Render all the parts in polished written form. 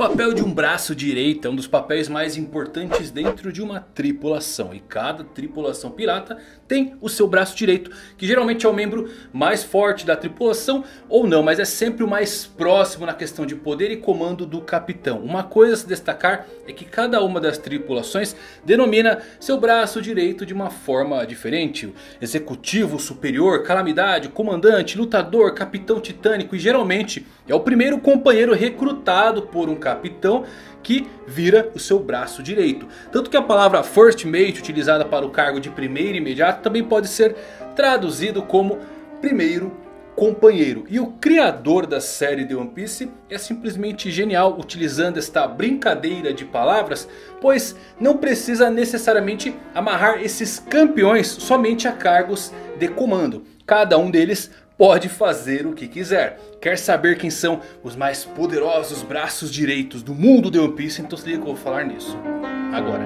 O papel de um braço direito é um dos papéis mais importantes dentro de uma tripulação. E cada tripulação pirata tem o seu braço direito, que geralmente é o membro mais forte da tripulação ou não, mas é sempre o mais próximo na questão de poder e comando do capitão. Uma coisa a se destacar é que cada uma das tripulações denomina seu braço direito de uma forma diferente. Executivo, superior, calamidade, comandante, lutador, capitão titânico, e geralmente é o primeiro companheiro recrutado por um capitão que vira o seu braço direito. Tanto que a palavra first mate, utilizada para o cargo de primeiro imediato, também pode ser traduzido como primeiro companheiro. E o criador da série de One Piece é simplesmente genial utilizando esta brincadeira de palavras, pois não precisa necessariamente amarrar esses campeões somente a cargos de comando. Cada um deles pode fazer o que quiser. Quer saber quem são os mais poderosos braços direitos do mundo de One Piece? Então se liga que eu vou falar nisso agora.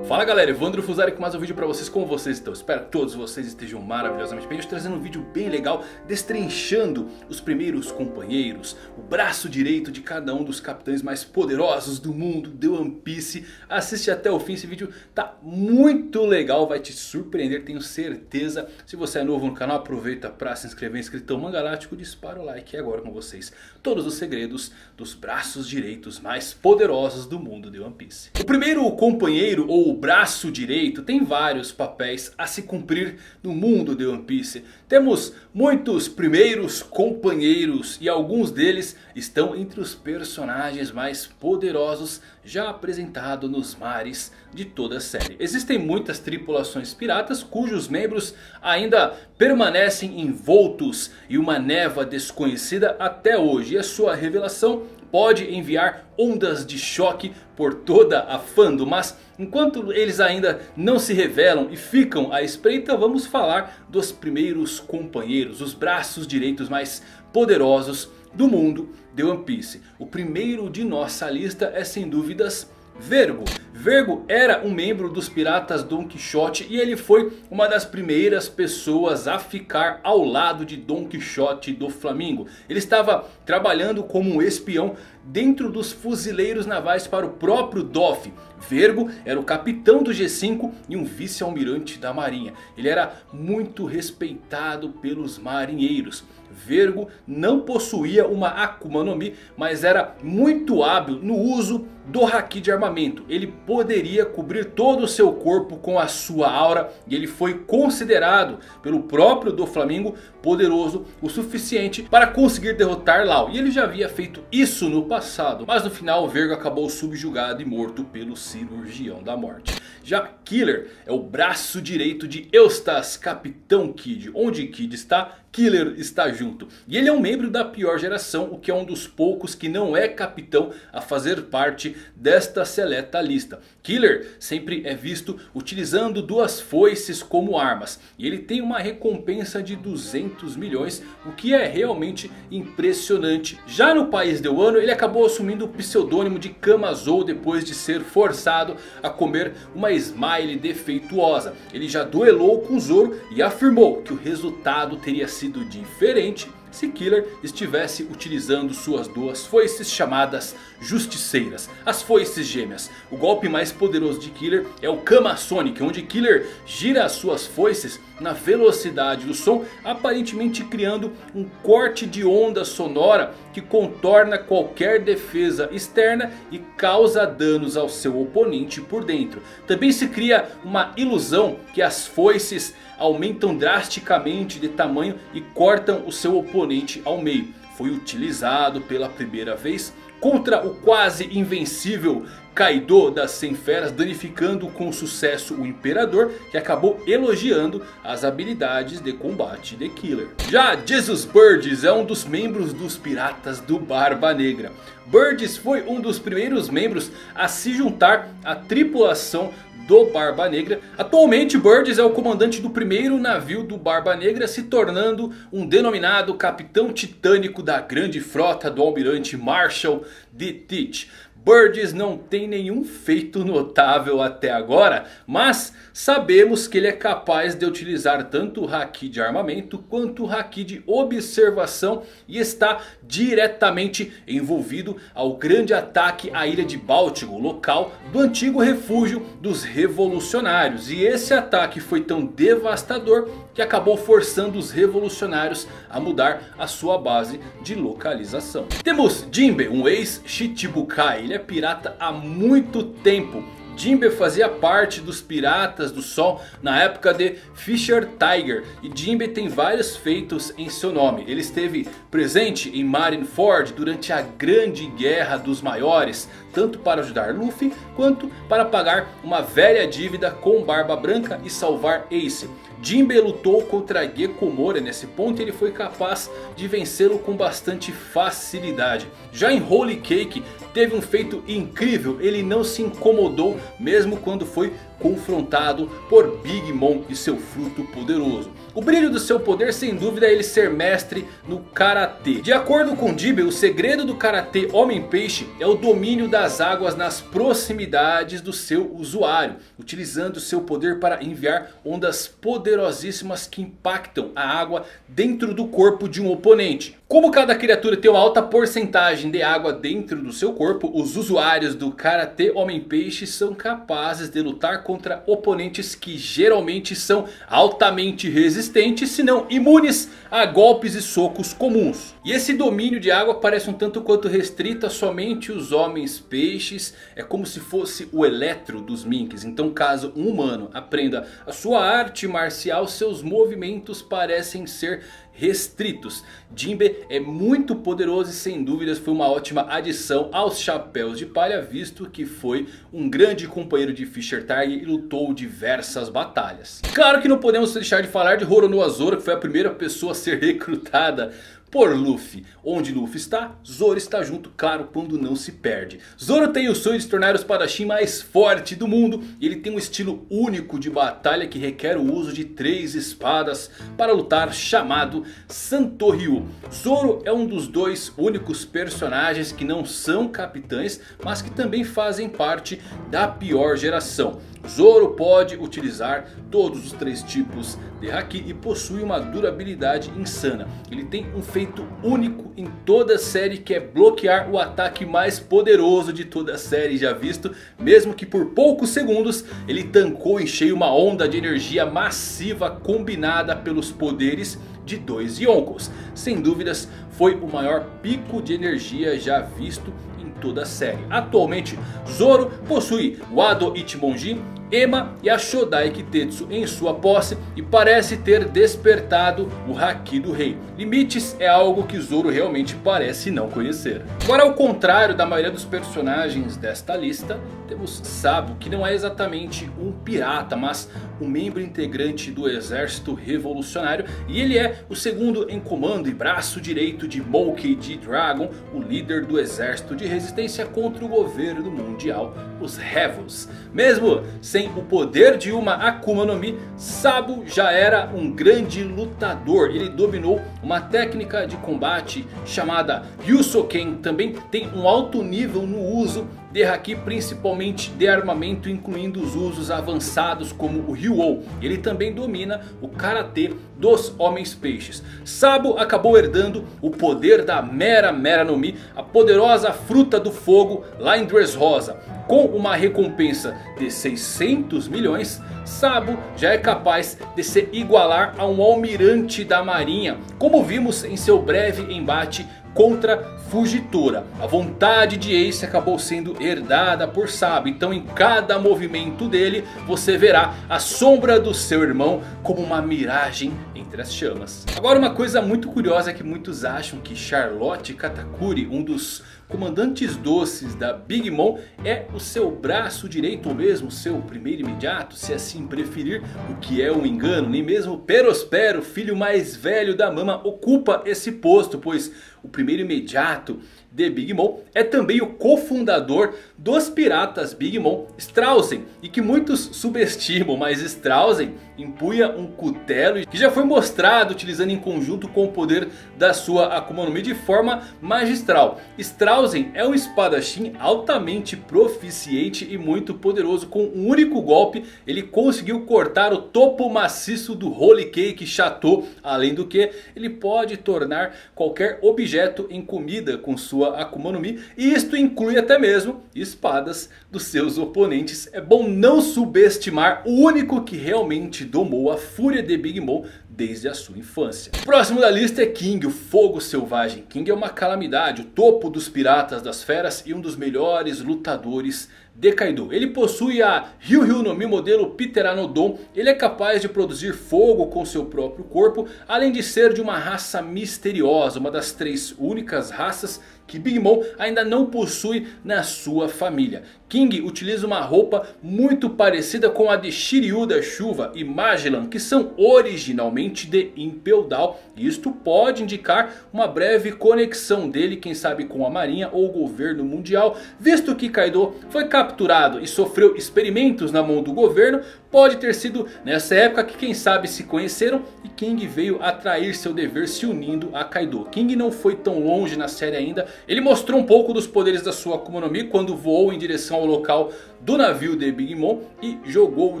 Fala galera, Evandro Fuzari com mais um vídeo pra vocês. Como vocês estão? Espero que todos vocês estejam maravilhosamente bem. Hoje trazendo um vídeo bem legal, destrinchando os primeiros companheiros, o braço direito de cada um dos capitães mais poderosos do mundo de One Piece. Assiste até o fim, esse vídeo tá muito legal, vai te surpreender, tenho certeza. Se você é novo no canal, aproveita pra se inscrever, inscritão mangalático, dispara o like. E agora com vocês, todos os segredos dos braços direitos mais poderosos do mundo de One Piece. O primeiro companheiro ou o braço direito tem vários papéis a se cumprir no mundo de One Piece. Temos muitos primeiros companheiros e alguns deles estão entre os personagens mais poderosos já apresentados nos mares de toda a série. Existem muitas tripulações piratas cujos membros ainda permanecem envoltos em uma névoa desconhecida até hoje, e a sua revelação pode enviar ondas de choque por toda a fandom. Mas enquanto eles ainda não se revelam e ficam à espreita, vamos falar dos primeiros companheiros, os braços direitos mais poderosos do mundo de One Piece. O primeiro de nossa lista é sem dúvidas Vergo. Vergo era um membro dos piratas Don Quixote e ele foi uma das primeiras pessoas a ficar ao lado de Don Quixote e Doflamingo. Ele estava trabalhando como um espião dentro dos fuzileiros navais para o próprio Dof. Vergo era o capitão do G5 e um vice-almirante da marinha. Ele era muito respeitado pelos marinheiros. Vergo não possuía uma Akuma no Mi, mas era muito hábil no uso do haki de armamento. Ele poderia cobrir todo o seu corpo com a sua aura e ele foi considerado pelo próprio Doflamingo poderoso o suficiente para conseguir derrotar Law. E ele já havia feito isso no passado, mas no final Vergo acabou subjugado e morto pelo cirurgião da morte. Já Killer é o braço direito de Eustass Capitão Kid. Onde Kid está, Killer está junto. E ele é um membro da pior geração, o que é um dos poucos que não é capitão a fazer parte desta seleta lista. Killer sempre é visto utilizando duas foices como armas. E ele tem uma recompensa de 200 milhões, o que é realmente impressionante. Já no país de Wano, ele acabou assumindo o pseudônimo de Kamazou depois de ser forçado a comer uma smile defeituosa. Ele já duelou com Zoro e afirmou que o resultado teria sido diferente se Killer estivesse utilizando suas duas foices chamadas justiceiras, as foices gêmeas. O golpe mais poderoso de Killer é o Kama Sonic, onde Killer gira as suas foices na velocidade do som, aparentemente criando um corte de onda sonora que contorna qualquer defesa externa e causa danos ao seu oponente por dentro. Também se cria uma ilusão que as foices aumentam drasticamente de tamanho e cortam o seu oponente ao meio. Foi utilizado pela primeira vez contra o quase invencível Kaido das 100 feras, danificando com sucesso o imperador, que acabou elogiando as habilidades de combate de Killer. Já Jesus Burgess é um dos membros dos piratas do Barba Negra. Burgess foi um dos primeiros membros a se juntar à tripulação do Barba Negra. Atualmente Burgess é o comandante do primeiro navio do Barba Negra, se tornando um denominado capitão titânico da grande frota do almirante Marshall D. Teach. Burgess não tem nenhum feito notável até agora, mas sabemos que ele é capaz de utilizar tanto o haki de armamento quanto o haki de observação e está diretamente envolvido ao grande ataque à ilha de Baltigo, local do antigo refúgio dos revolucionários. E esse ataque foi tão devastador que acabou forçando os revolucionários a mudar a sua base de localização. Temos Jinbe, um ex-Shichibukai. Ele é pirata há muito tempo. Jinbe fazia parte dos Piratas do Sol na época de Fisher Tiger. E Jinbe tem vários feitos em seu nome. Ele esteve presente em Marineford durante a Grande Guerra dos Maiores, tanto para ajudar Luffy quanto para pagar uma velha dívida com Barba Branca e salvar Ace. Jinbe lutou contra Gecko Moria. Nesse ponto ele foi capaz de vencê-lo com bastante facilidade. Já em Whole Cake teve um feito incrível. Ele não se incomodou mesmo quando foi confrontado por Big Mom e seu fruto poderoso. O brilho do seu poder sem dúvida é ele ser mestre no Karatê. De acordo com Jinbe, o segredo do Karatê Homem-Peixe é o domínio das águas nas proximidades do seu usuário, utilizando seu poder para enviar ondas poderosíssimas que impactam a água dentro do corpo de um oponente. Como cada criatura tem uma alta porcentagem de água dentro do seu corpo, os usuários do Karatê Homem-Peixe são capazes de lutar contra oponentes que geralmente são altamente resistentes, se não imunes a golpes e socos comuns. E esse domínio de água parece um tanto quanto restrito a somente os Homens-Peixes. É como se fosse o Eletro dos Minks. Então caso um humano aprenda a sua arte marcial, seus movimentos parecem ser restritos. Jinbe é muito poderoso e sem dúvidas foi uma ótima adição aos Chapéus de Palha, visto que foi um grande companheiro de Fisher Tiger e lutou diversas batalhas. Claro que não podemos deixar de falar de Roronoa Zoro, que foi a primeira pessoa a ser recrutada por Luffy. Onde Luffy está, Zoro está junto, claro, quando não se perde. Zoro tem o sonho de se tornar o espadachim mais forte do mundo. E ele tem um estilo único de batalha que requer o uso de 3 espadas para lutar, chamado Santoryu. Zoro é um dos 2 únicos personagens que não são capitães, mas que também fazem parte da pior geração. Zoro pode utilizar todos os 3 tipos de haki e possui uma durabilidade insana. Ele tem um feito único em toda a série, que é bloquear o ataque mais poderoso de toda a série já visto. Mesmo que por poucos segundos, ele tancou em cheio uma onda de energia massiva combinada pelos poderes de 2 Yonkos. Sem dúvidas foi o maior pico de energia já visto em toda a série. Atualmente Zoro possui o Wado Ichimonji, Ema e a Shodai Kitetsu em sua posse e parece ter despertado o Haki do Rei. Limites é algo que Zoro realmente parece não conhecer. Agora, ao contrário da maioria dos personagens desta lista, temos Sabo, que não é exatamente um pirata, mas um membro integrante do exército revolucionário, e ele é o 2º em comando e braço direito de Monkey D. Dragon, o líder do exército de resistência contra o governo mundial, os Rebels. Mesmo sem o poder de uma Akuma no Mi, Sabo já era um grande lutador. Ele dominou uma técnica de combate chamada Yusoken. Também tem um alto nível no uso de haki, principalmente de armamento, incluindo os usos avançados como o Ryu-Oh. Ele também domina o Karatê dos Homens-Peixes. Sabo acabou herdando o poder da Mera no Mi, a poderosa fruta do fogo, lá em Dressrosa. Com uma recompensa de 600 milhões, Sabo já é capaz de se igualar a um almirante da marinha, como vimos em seu breve embate contra Fugitora. A vontade de Ace acabou sendo herdada por Sabo. Então em cada movimento dele você verá a sombra do seu irmão como uma miragem entre as chamas. Agora, uma coisa muito curiosa é que muitos acham que Charlotte Katakuri, um dos comandantes doces da Big Mom, é o seu braço direito ou mesmo seu primeiro imediato, se assim preferir, o que é um engano. Nem mesmo Perospero, filho mais velho da Mama, ocupa esse posto, pois o primeiro imediato de Big Mom, é também o cofundador dos piratas Big Mom, Streusen, e que muitos subestimam, mas Streusen empunha um cutelo que já foi mostrado utilizando em conjunto com o poder da sua Akuma no Mi de forma magistral. Streusen é um espadachim altamente proficiente e muito poderoso. Com um único golpe ele conseguiu cortar o topo maciço do Whole Cake Chateau, além do que ele pode tornar qualquer objeto em comida com sua Akuma no Mi, e isto inclui até mesmo espadas dos seus oponentes. É bom não subestimar o único que realmente domou a fúria de Big Mom desde a sua infância. O próximo da lista é King, o fogo selvagem. King é uma calamidade, o topo dos piratas das feras e um dos melhores lutadores de Kaido. Ele possui a Ryu no Mi modelo Pteranodon. Ele é capaz de produzir fogo com seu próprio corpo, além de ser de uma raça misteriosa, uma das três únicas raças que Big Mom ainda não possui na sua família. King utiliza uma roupa muito parecida com a de Shiryu da chuva e Magellan, que são originalmente de Impel Down, e isto pode indicar uma breve conexão dele, quem sabe, com a marinha ou o governo mundial, visto que Kaido foi capturado e sofreu experimentos na mão do governo. Pode ter sido nessa época que, quem sabe, se conheceram e King veio atrair seu dever se unindo a Kaido. King não foi tão longe na série ainda. Ele mostrou um pouco dos poderes da sua Akuma no Mi quando voou em direção ao local do navio de Big Mom e jogou-o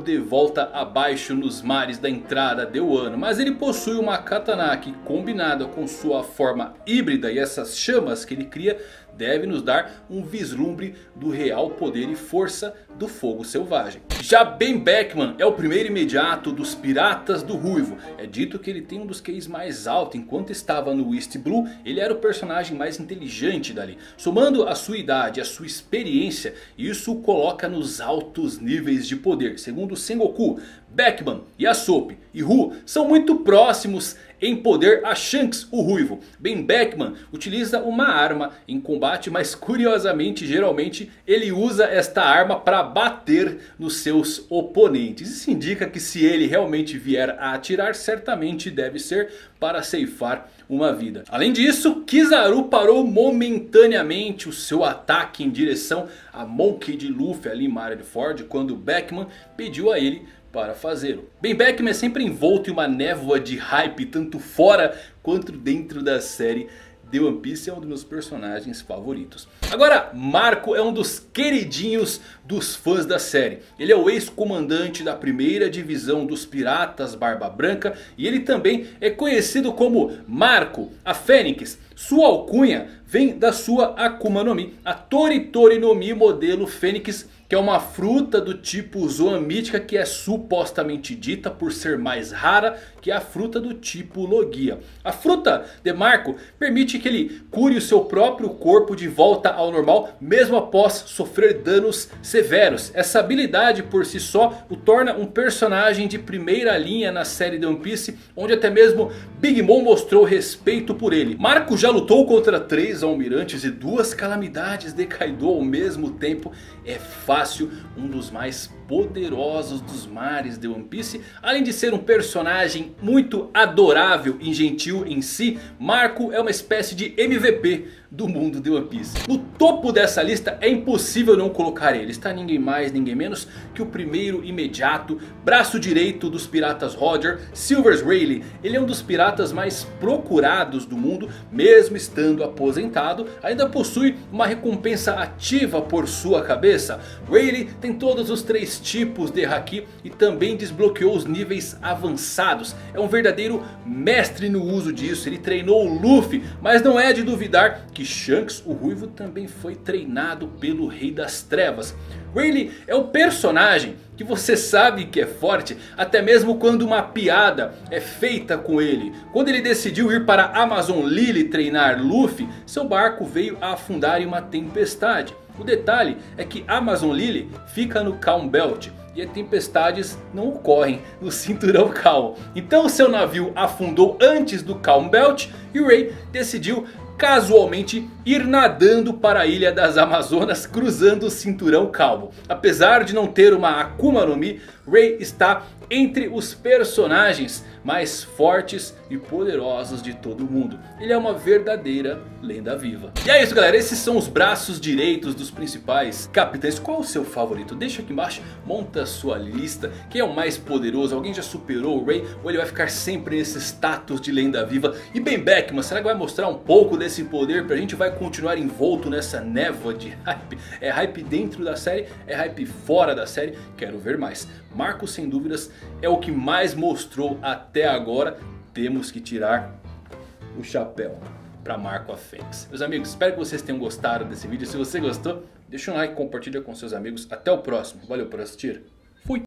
de volta abaixo nos mares da entrada de Wano. Mas ele possui uma katana que, combinada com sua forma híbrida e essas chamas que ele cria, deve nos dar um vislumbre do real poder e força do fogo selvagem. Já Ben Beckman é o primeiro imediato dos piratas do Ruivo. É dito que ele tem um dos QIs mais altos. Enquanto estava no East Blue, ele era o personagem mais inteligente dali. Somando a sua idade e a sua experiência, isso o coloca nos altos níveis de poder. Segundo Sengoku, Beckman, Yasop e Ru são muito próximos em poder a Shanks, o Ruivo. Ben Beckman utiliza uma arma em combate, mas curiosamente, geralmente ele usa esta arma para bater nos seus oponentes. Isso indica que, se ele realmente vier a atirar, certamente deve ser para ceifar uma vida. Além disso, Kizaru parou momentaneamente o seu ataque em direção a Monkey D. Luffy ali em Marineford, quando Beckman pediu a ele para fazê-lo. Ben Beckman é sempre envolto em uma névoa de hype, tanto fora quanto dentro da série de One Piece. É um dos meus personagens favoritos. Agora, Marco é um dos queridinhos dos fãs da série. Ele é o ex-comandante da primeira divisão dos piratas Barba Branca, e ele também é conhecido como Marco, a Fênix. Sua alcunha vem da sua Akuma no Mi, a Toritori no Mi modelo Fênix, que é uma fruta do tipo Zoa mítica, que é supostamente dita por ser mais rara que a fruta do tipo Logia. A fruta de Marco permite que ele cure o seu próprio corpo de volta ao normal, mesmo após sofrer danos severos. Essa habilidade por si só o torna um personagem de primeira linha na série de One Piece, onde até mesmo Big Mom mostrou respeito por ele. Marco já lutou contra 3 almirantes e 2 calamidades de Kaido ao mesmo tempo. É fácil um dos mais poderosos dos mares de One Piece. Além de ser um personagem muito adorável e gentil em si, Marco é uma espécie de MVP do mundo de One Piece. No topo dessa lista é impossível não colocar ele. Está ninguém mais, ninguém menos que o primeiro imediato, braço direito dos piratas Roger, Silver's Rayleigh. Ele é um dos piratas mais procurados do mundo. Mesmo estando aposentado, ainda possui uma recompensa ativa por sua cabeça. Rayleigh tem todos os 3 tipos de haki e também desbloqueou os níveis avançados. É um verdadeiro mestre no uso disso. Ele treinou o Luffy, mas não é de duvidar que Shanks, o Ruivo, também foi treinado pelo Rei das Trevas. Rayleigh é o personagem que você sabe que é forte, até mesmo quando uma piada é feita com ele. Quando ele decidiu ir para Amazon Lily treinar Luffy, seu barco veio a afundar em uma tempestade. O detalhe é que Amazon Lily fica no Calm Belt e tempestades não ocorrem no cinturão calmo. Então seu navio afundou antes do Calm Belt e Ray decidiu casualmente ir nadando para a ilha das Amazonas, cruzando o cinturão calmo. Apesar de não ter uma Akuma no Mi, Ray está entre os personagens mais fortes e poderosos de todo o mundo. Ele é uma verdadeira lenda viva. E é isso, galera, esses são os braços direitos dos principais capitães. Qual o seu favorito? Deixa aqui embaixo, monta a sua lista. Quem é o mais poderoso? Alguém já superou o Rei? Ou ele vai ficar sempre nesse status de lenda viva? E Ben Beckman, será que vai mostrar um pouco desse poder pra gente? Vai continuar envolto nessa névoa de hype? É hype dentro da série? É hype fora da série? Quero ver mais. Marco, sem dúvidas, é o que mais mostrou até agora. Temos que tirar o chapéu para Marco a Fênix. Meus amigos, espero que vocês tenham gostado desse vídeo. Se você gostou, deixa um like, compartilha com seus amigos. Até o próximo. Valeu por assistir. Fui!